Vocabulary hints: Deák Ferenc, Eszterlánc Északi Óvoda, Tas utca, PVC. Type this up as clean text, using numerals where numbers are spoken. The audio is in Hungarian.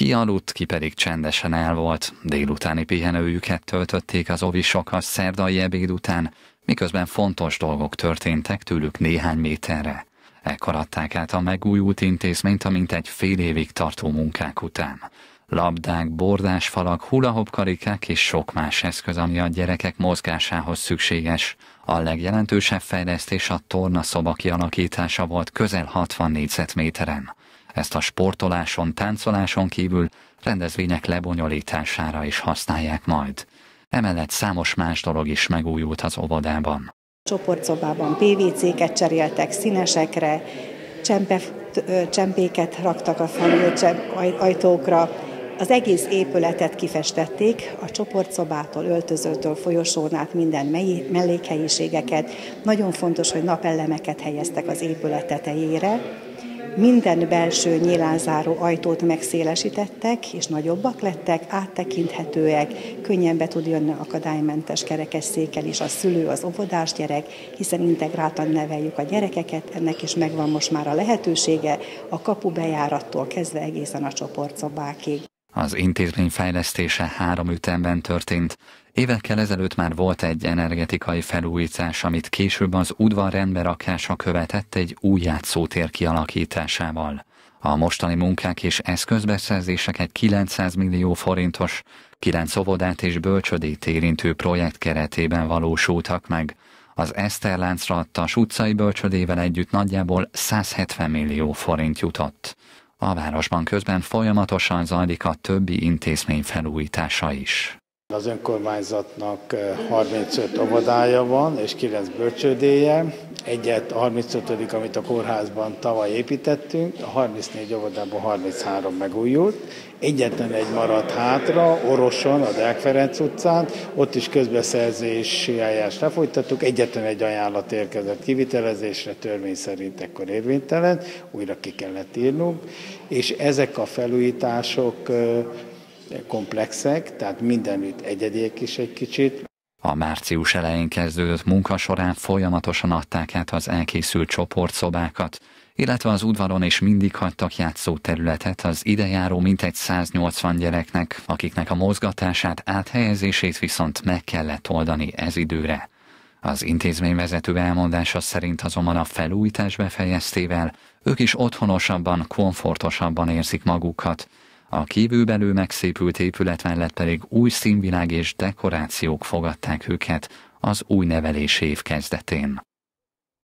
Ki aludt, ki pedig csendesen elvolt, délutáni pihenőjüket töltötték az ovisok a szerdai ebéd után, miközben fontos dolgok történtek tőlük néhány méterre. Ekkor adták át a megújult intézményt a mintegy fél évig tartó munkák után. Labdák, bordásfalak, hula-hop karikák és sok más eszköz, ami a gyerekek mozgásához szükséges. A legjelentősebb fejlesztés a tornaszoba kialakítása volt közel 60 négyzetméteren. Ezt a sportoláson, táncoláson kívül rendezvények lebonyolítására is használják majd. Emellett számos más dolog is megújult az óvodában. Csoportszobában PVC-ket cseréltek színesekre, csempéket raktak a ajtókra. Az egész épületet kifestették, a csoportszobától, öltözőtől, folyosón át minden mellékhelyiségeket. Nagyon fontos, hogy napellemeket helyeztek az épület tetejére. Minden belső nyílánzáró ajtót megszélesítettek, és nagyobbak lettek, áttekinthetőek, könnyen be tud jönni akadálymentes kerekesszékkel is a szülő, az óvodás gyerek, hiszen integráltan neveljük a gyerekeket, ennek is megvan most már a lehetősége, a kapubejárattól kezdve egészen a csoportszobákig. Az intézmény fejlesztése három ütemben történt. Évekkel ezelőtt már volt egy energetikai felújítás, amit később az udvar rendberakása követett egy új játszótér kialakításával. A mostani munkák és eszközbeszerzések egy 900 millió forintos, 9 óvodát és bölcsödét érintő projekt keretében valósultak meg. Az Eszter láncra a Tas utcai bölcsödével együtt nagyjából 170 millió forint jutott. A városban közben folyamatosan zajlik a többi intézmény felújítása is. Az önkormányzatnak 35 óvodája van és 9 bölcsődéje, egyet a 35. amit a kórházban tavaly építettünk, a 34 óvodában 33 megújult, egyetlen egy maradt hátra, Oroson, a Deák Ferenc utcán, ott is közbeszerzési eljárást lefolytattuk, egyetlen egy ajánlat érkezett kivitelezésre, törvény szerint ekkor érvénytelen, újra ki kellett írnunk, és ezek a felújítások komplexek, tehát mindenütt egyediek is egy kicsit. A március elején kezdődött munka során folyamatosan adták át az elkészült csoportszobákat, illetve az udvaron is mindig hagytak játszóterületet az idejáró mintegy 180 gyereknek, akiknek a mozgatását, áthelyezését viszont meg kellett oldani ez időre. Az intézményvezető elmondása szerint azonban a felújítás befejeztével ők is otthonosabban, komfortosabban érzik magukat. A kívülbelül megszépült épület mellett pedig új színvilág és dekorációk fogadták őket az új nevelési év kezdetén.